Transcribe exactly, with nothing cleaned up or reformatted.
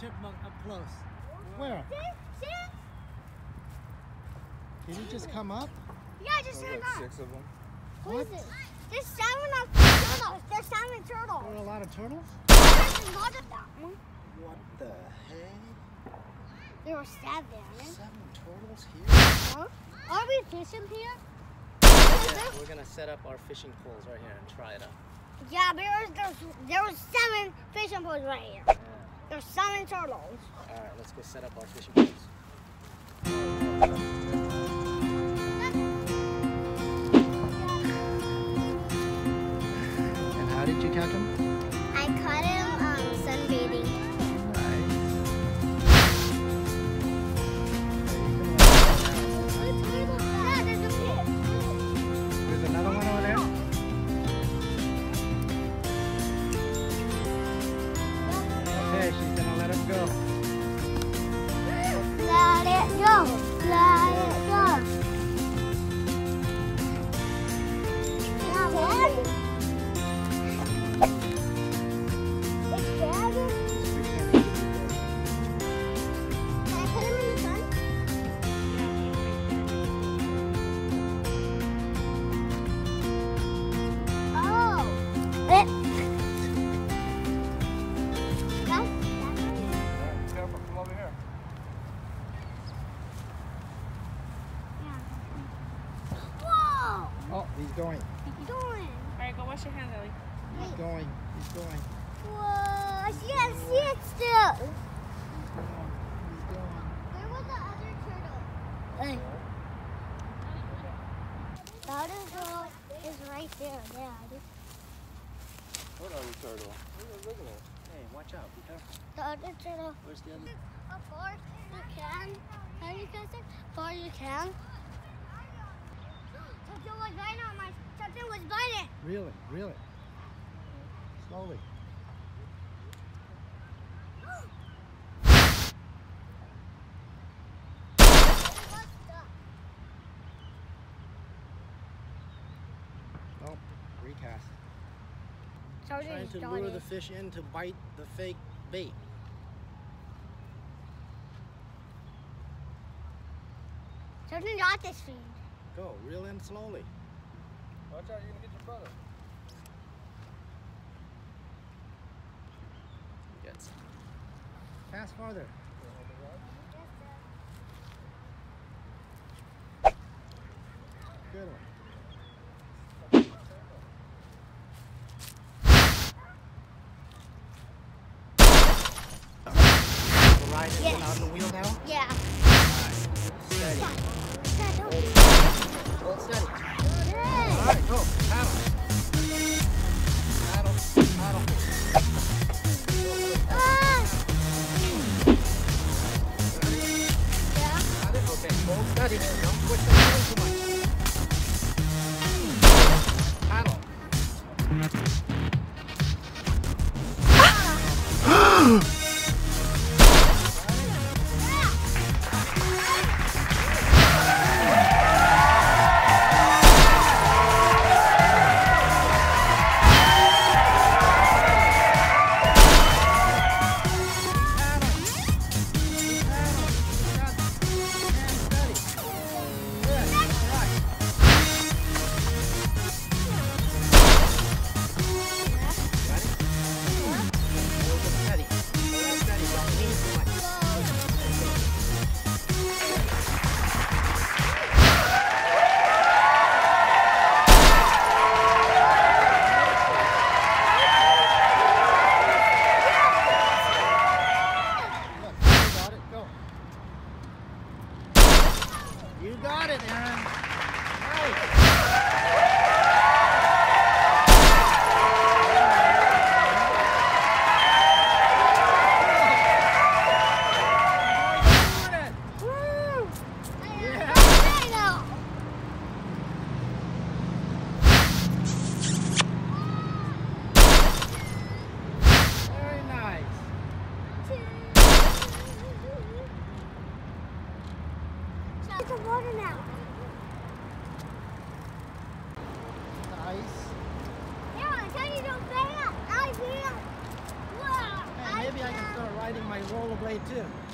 chipmunk up close. Where? See? See? Did it just come up? Yeah, I just heard that. Six of them. What? What is it? There's seven of turtles. There's seven turtles. There are a lot of turtles? There's a lot of that one. What the heck? There were seven. Seven turtles here? Huh? Are we fishing here? Yeah, we're gonna set up our fishing poles right here and try it out. Yeah, but there was, there was, there was seven fishing poles right here. Yeah. There's seven turtles. All right, let's go set up our fishing poles. Did you catch him? I caught him um, sunbathing. Nice. There's another one over there. Okay, she's gonna let him go. Let it go. Let it go. Now what? He's going. He's going. All right, go wash your hands, Ellie. He's Wait. going. He's going. Whoa! I can't see it still. He's going. He's going. Where was the other turtle? Hey. The other turtle is right there. Yeah. What other turtle? Look at it. Hey, watch out. Be careful. The other turtle. Where's the other? As far as you can. How do you guys say? Far you can. Something was biting on my. Something was biting. Really, really. Slowly. Oh, recast. So trying to lure the fish in to bite the fake bait. Something got this fish. Go, reel in slowly. Watch out, you're gonna get your brother. He gets it. Cast farther. Good one. The ride is yes. on the wheel now? Yeah. All right. Steady. Hold steady. Alright, go. Paddle. Paddle. Paddle. Ah. Yeah. Got it? Okay. Hold steady. Don't push the paddle too much. Paddle. Ah. play too.